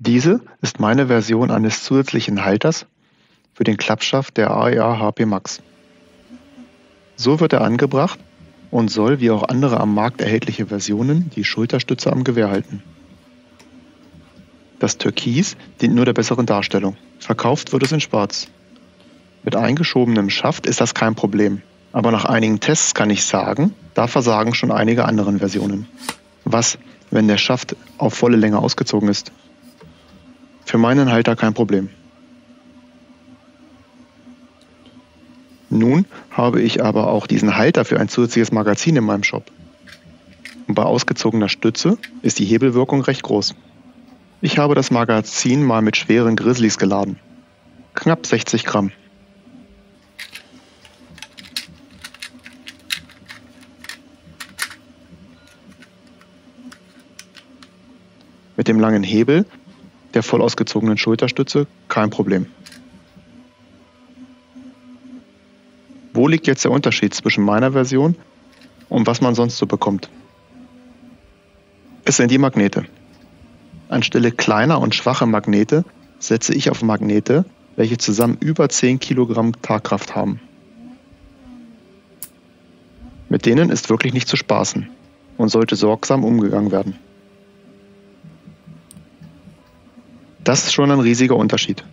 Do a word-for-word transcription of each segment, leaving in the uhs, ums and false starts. Diese ist meine Version eines zusätzlichen Halters für den Klappschaft der A E A H P Max. So wird er angebracht und soll wie auch andere am Markt erhältliche Versionen die Schulterstütze am Gewehr halten. Das Türkis dient nur der besseren Darstellung. Verkauft wird es in Schwarz. Mit eingeschobenem Schaft ist das kein Problem. Aber nach einigen Tests kann ich sagen, da versagen schon einige anderen Versionen. Was, wenn der Schaft auf volle Länge ausgezogen ist? Für meinen Halter kein Problem. Nun habe ich aber auch diesen Halter für ein zusätzliches Magazin in meinem Shop. Und bei ausgezogener Stütze ist die Hebelwirkung recht groß. Ich habe das Magazin mal mit schweren Grizzlies geladen. Knapp sechzig Gramm. Mit dem langen Hebel der voll ausgezogenen Schulterstütze kein Problem. Wo liegt jetzt der Unterschied zwischen meiner Version und was man sonst so bekommt? Es sind die Magnete. Anstelle kleiner und schwacher Magnete setze ich auf Magnete, welche zusammen über zehn Kilogramm Tragkraft haben. Mit denen ist wirklich nicht zu spaßen und sollte sorgsam umgegangen werden. Das ist schon ein riesiger Unterschied.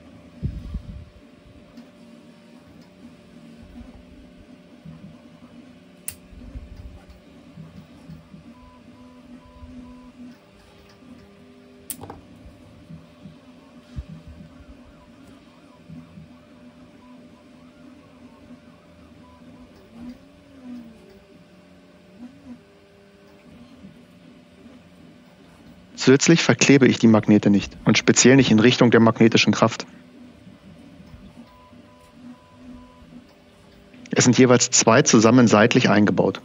Zusätzlich verklebe ich die Magnete nicht und speziell nicht in Richtung der magnetischen Kraft. Es sind jeweils zwei zusammen seitlich eingebaut.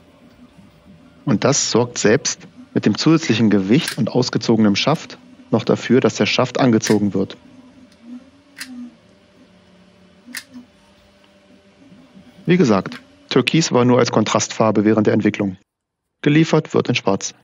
Und das sorgt selbst mit dem zusätzlichen Gewicht und ausgezogenem Schaft noch dafür, dass der Schaft angezogen wird. Wie gesagt, Türkis war nur als Kontrastfarbe während der Entwicklung. Geliefert wird in Schwarz.